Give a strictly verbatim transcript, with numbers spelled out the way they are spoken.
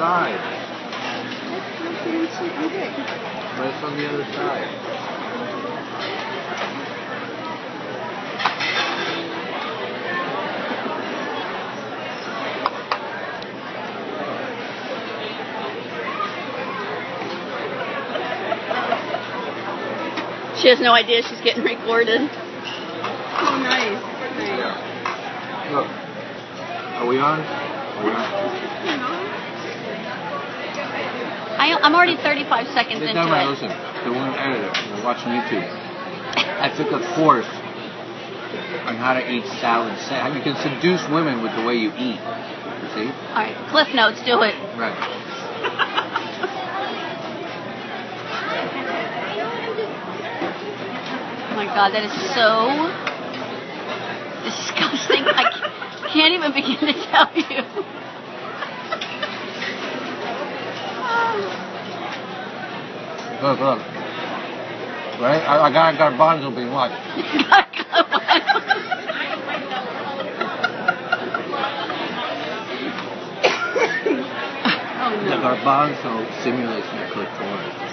side. But it's on the other side. She has no idea she's getting recorded. Oh, nice. Yeah. Look. Are we on? Are we on? I, I'm already thirty-five seconds into it. Listen, the woman editor, we're watching YouTube. I took a course on how to eat salad. How you can seduce women with the way you eat. You see? All right. Cliff notes. Do it. Right. Oh my God, that is so disgusting. I can't even begin to tell you. Look, look. Right? I, I got garbanzo being watched. The garbanzo simulation of click porn.